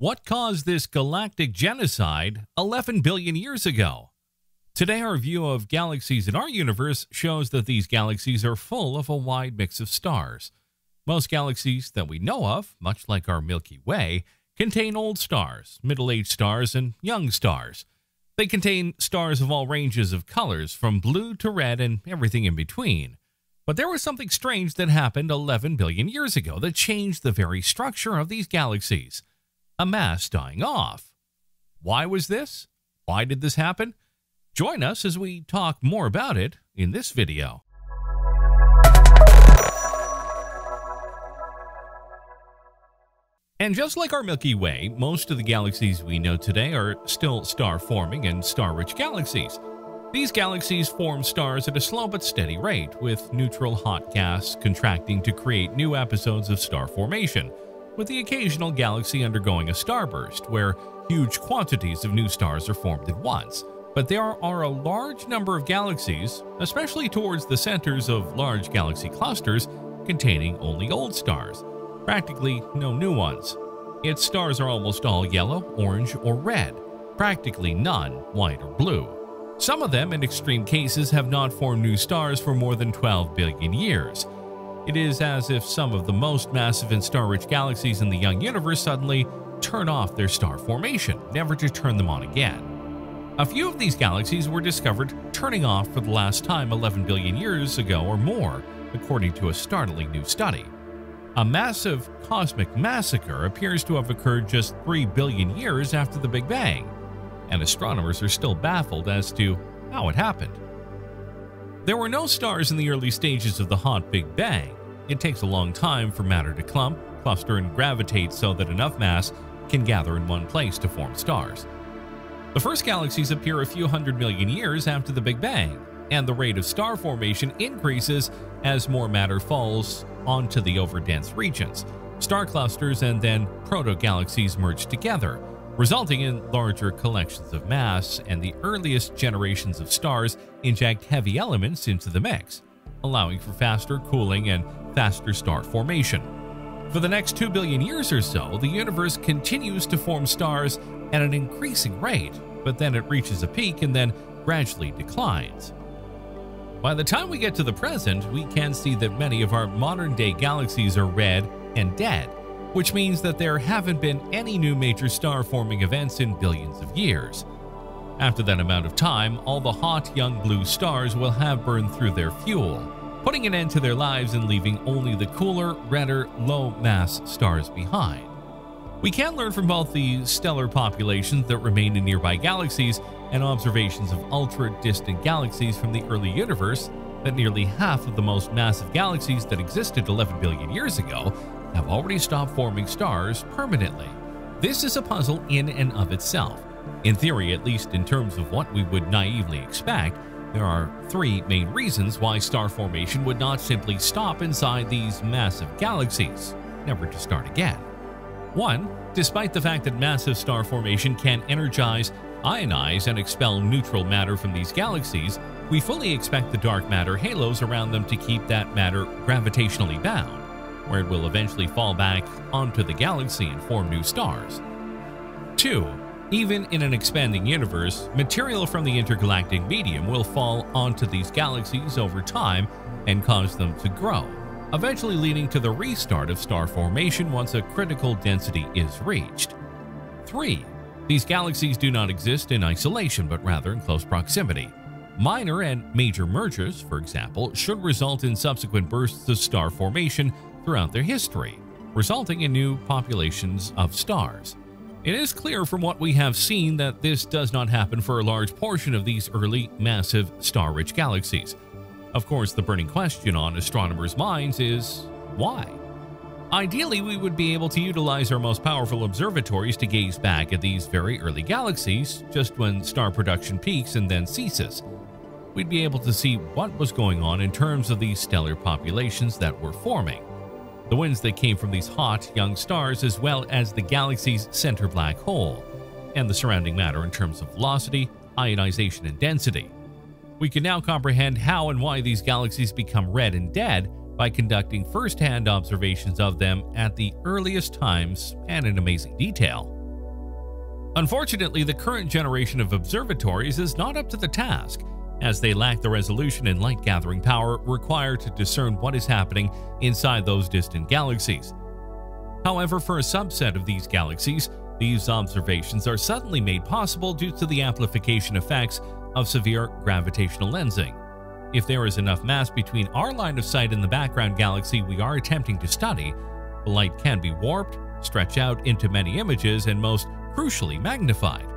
What caused this galactic genocide 11 billion years ago? Today, our view of galaxies in our universe shows that these galaxies are full of a wide mix of stars. Most galaxies that we know of, much like our Milky Way, contain old stars, middle-aged stars, and young stars. They contain stars of all ranges of colors, from blue to red and everything in between. But there was something strange that happened 11 billion years ago that changed the very structure of these galaxies. A mass dying off. Why was this? Why did this happen? Join us as we talk more about it in this video. And just like our Milky Way, most of the galaxies we know today are still star-forming and star-rich galaxies. These galaxies form stars at a slow but steady rate, with neutral hot gas contracting to create new episodes of star formation, with the occasional galaxy undergoing a starburst, where huge quantities of new stars are formed at once. But there are a large number of galaxies, especially towards the centers of large galaxy clusters, containing only old stars, practically no new ones. Its stars are almost all yellow, orange, or red, practically none white or blue. Some of them, in extreme cases, have not formed new stars for more than 12 billion years. It is as if some of the most massive and star-rich galaxies in the young universe suddenly turn off their star formation, never to turn them on again. A few of these galaxies were discovered turning off for the last time 11 billion years ago or more, according to a startling new study. A massive cosmic massacre appears to have occurred just 3 billion years after the Big Bang, and astronomers are still baffled as to how it happened. There were no stars in the early stages of the hot Big Bang. It takes a long time for matter to clump, cluster, and gravitate so that enough mass can gather in one place to form stars. The first galaxies appear a few 100 million years after the Big Bang, and the rate of star formation increases as more matter falls onto the overdense regions. Star clusters and then proto-galaxies merge together, resulting in larger collections of mass, and the earliest generations of stars inject heavy elements into the mix, allowing for faster cooling and faster star formation. For the next 2 billion years or so, the universe continues to form stars at an increasing rate, but then it reaches a peak and then gradually declines. By the time we get to the present, we can see that many of our modern-day galaxies are red and dead, which means that there haven't been any new major star-forming events in billions of years. After that amount of time, all the hot young blue stars will have burned through their fuel, putting an end to their lives and leaving only the cooler, redder, low-mass stars behind. We can learn from both the stellar populations that remain in nearby galaxies and observations of ultra-distant galaxies from the early universe that nearly half of the most massive galaxies that existed 11 billion years ago have already stopped forming stars permanently. This is a puzzle in and of itself. In theory, at least in terms of what we would naively expect, there are three main reasons why star formation would not simply stop inside these massive galaxies, never to start again. 1. Despite the fact that massive star formation can energize, ionize, and expel neutral matter from these galaxies, we fully expect the dark matter halos around them to keep that matter gravitationally bound, where it will eventually fall back onto the galaxy and form new stars. 2. Even in an expanding universe, material from the intergalactic medium will fall onto these galaxies over time and cause them to grow, eventually leading to the restart of star formation once a critical density is reached. 3. These galaxies do not exist in isolation, but rather in close proximity. Minor and major mergers, for example, should result in subsequent bursts of star formation throughout their history, resulting in new populations of stars. It is clear from what we have seen that this does not happen for a large portion of these early, massive, star-rich galaxies. Of course, the burning question on astronomers' minds is, why? Ideally, we would be able to utilize our most powerful observatories to gaze back at these very early galaxies, just when star production peaks and then ceases. We'd be able to see what was going on in terms of these stellar populations that were forming, the winds that came from these hot, young stars, as well as the galaxy's center black hole, and the surrounding matter in terms of velocity, ionization, and density. We can now comprehend how and why these galaxies become red and dead by conducting first-hand observations of them at the earliest times and in amazing detail. Unfortunately, the current generation of observatories is not up to the task, as they lack the resolution and light-gathering power required to discern what is happening inside those distant galaxies. However, for a subset of these galaxies, these observations are suddenly made possible due to the amplification effects of severe gravitational lensing. If there is enough mass between our line of sight and the background galaxy we are attempting to study, the light can be warped, stretched out into many images, and most crucially magnified.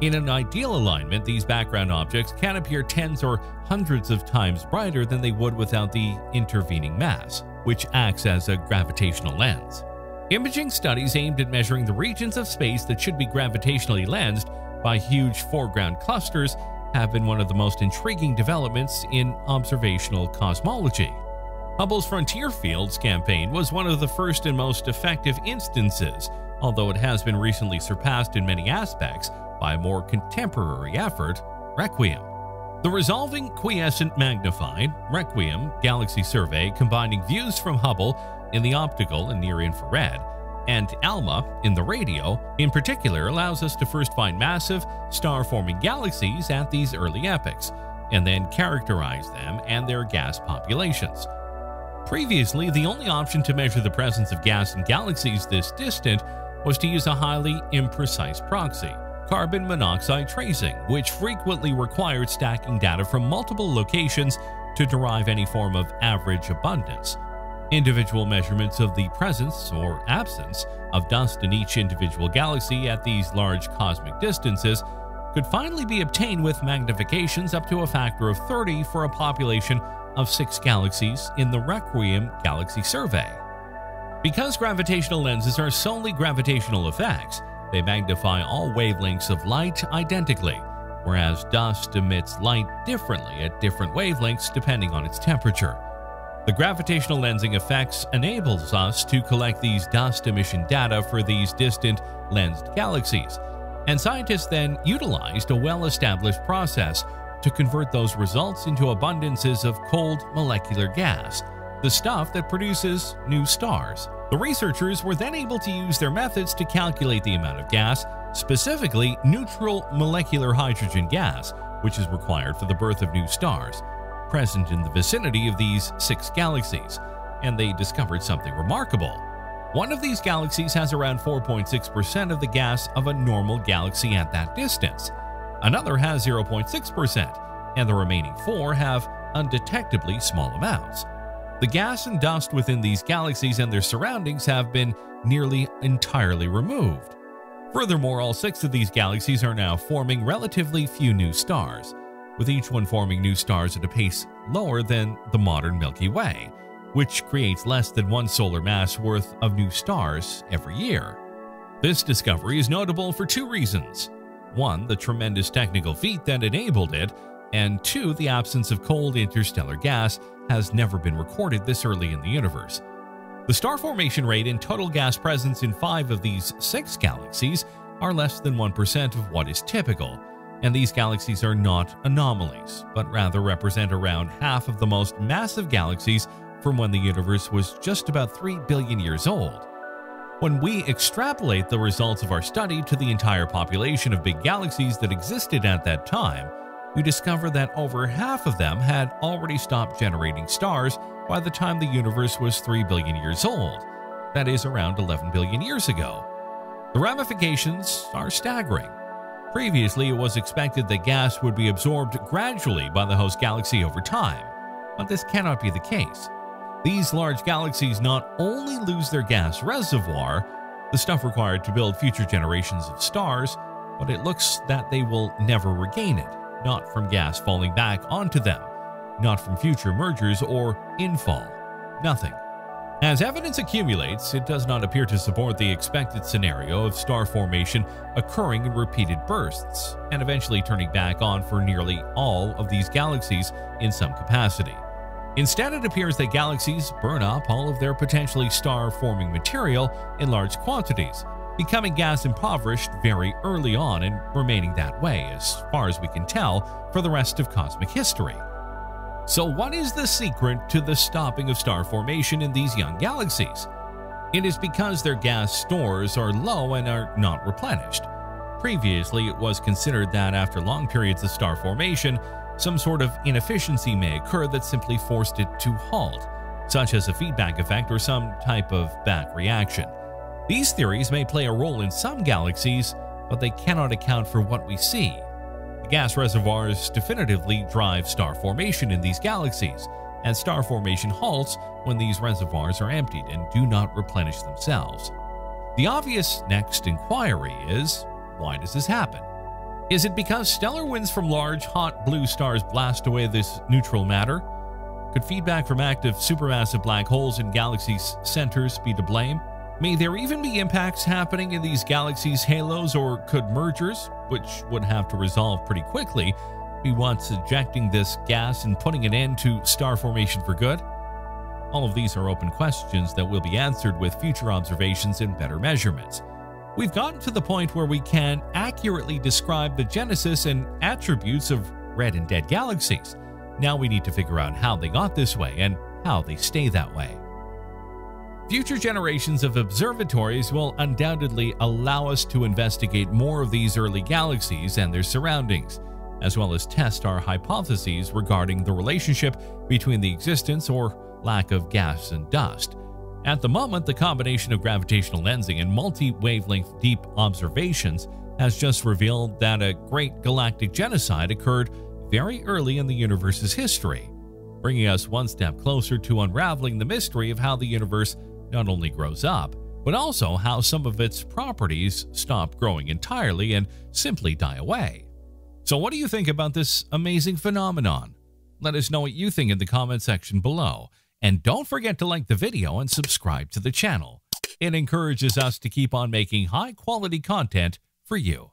In an ideal alignment, these background objects can appear tens or hundreds of times brighter than they would without the intervening mass, which acts as a gravitational lens. Imaging studies aimed at measuring the regions of space that should be gravitationally lensed by huge foreground clusters have been one of the most intriguing developments in observational cosmology. Hubble's Frontier Fields campaign was one of the first and most effective instances, although it has been recently surpassed in many aspects by a more contemporary effort, Requiem. The Resolving Quiescent Magnified Requiem Galaxy Survey, combining views from Hubble in the optical and near-infrared and ALMA in the radio, in particular, allows us to first find massive, star-forming galaxies at these early epochs, and then characterize them and their gas populations. Previously, the only option to measure the presence of gas in galaxies this distant was to use a highly imprecise proxy, carbon monoxide tracing, which frequently required stacking data from multiple locations to derive any form of average abundance. Individual measurements of the presence or absence of dust in each individual galaxy at these large cosmic distances could finally be obtained with magnifications up to a factor of 30 for a population of 6 galaxies in the Requiem Galaxy Survey. Because gravitational lenses are solely gravitational effects, they magnify all wavelengths of light identically, whereas dust emits light differently at different wavelengths depending on its temperature. The gravitational lensing effects enables us to collect these dust emission data for these distant lensed galaxies, and scientists then utilized a well-established process to convert those results into abundances of cold molecular gas, the stuff that produces new stars. The researchers were then able to use their methods to calculate the amount of gas, specifically neutral molecular hydrogen gas, which is required for the birth of new stars, present in the vicinity of these 6 galaxies, and they discovered something remarkable. One of these galaxies has around 4.6% of the gas of a normal galaxy at that distance. Another has 0.6%, and the remaining 4 have undetectably small amounts. The gas and dust within these galaxies and their surroundings have been nearly entirely removed. Furthermore, all 6 of these galaxies are now forming relatively few new stars, with each one forming new stars at a pace lower than the modern Milky Way, which creates less than 1 solar mass worth of new stars every year. This discovery is notable for 2 reasons. 1, the tremendous technical feat that enabled it, and 2, the absence of cold interstellar gas has never been recorded this early in the universe. The star formation rate and total gas presence in 5 of these 6 galaxies are less than 1% of what is typical, and these galaxies are not anomalies, but rather represent around half of the most massive galaxies from when the universe was just about 3 billion years old. When we extrapolate the results of our study to the entire population of big galaxies that existed at that time, we discover that over half of them had already stopped generating stars by the time the universe was 3 billion years old. That is around 11 billion years ago. The ramifications are staggering. Previously, it was expected that gas would be absorbed gradually by the host galaxy over time, but this cannot be the case. These large galaxies not only lose their gas reservoir, the stuff required to build future generations of stars, but it looks that they will never regain it, not from gas falling back onto them, not from future mergers or infall, nothing. As evidence accumulates, it does not appear to support the expected scenario of star formation occurring in repeated bursts and eventually turning back on for nearly all of these galaxies in some capacity. Instead, it appears that galaxies burn up all of their potentially star-forming material in large quantities, becoming gas-impoverished very early on and remaining that way, as far as we can tell, for the rest of cosmic history. So what is the secret to the stopping of star formation in these young galaxies? It is because their gas stores are low and are not replenished. Previously, it was considered that after long periods of star formation, some sort of inefficiency may occur that simply forced it to halt, such as a feedback effect or some type of back reaction. These theories may play a role in some galaxies, but they cannot account for what we see. The gas reservoirs definitively drive star formation in these galaxies, and star formation halts when these reservoirs are emptied and do not replenish themselves. The obvious next inquiry is, why does this happen? Is it because stellar winds from large, hot blue stars blast away this neutral matter? Could feedback from active supermassive black holes in galaxies' centers be to blame? May there even be impacts happening in these galaxies' halos, or could mergers, which would have to resolve pretty quickly, be what's ejecting this gas and putting an end to star formation for good? All of these are open questions that will be answered with future observations and better measurements. We've gotten to the point where we can accurately describe the genesis and attributes of red and dead galaxies. Now we need to figure out how they got this way and how they stay that way. Future generations of observatories will undoubtedly allow us to investigate more of these early galaxies and their surroundings, as well as test our hypotheses regarding the relationship between the existence or lack of gas and dust. At the moment, the combination of gravitational lensing and multi-wavelength deep observations has just revealed that a great galactic genocide occurred very early in the universe's history, bringing us one step closer to unraveling the mystery of how the universe not only grows up, but also how some of its properties stop growing entirely and simply die away. So what do you think about this amazing phenomenon? Let us know what you think in the comment section below. And don't forget to like the video and subscribe to the channel. It encourages us to keep on making high-quality content for you.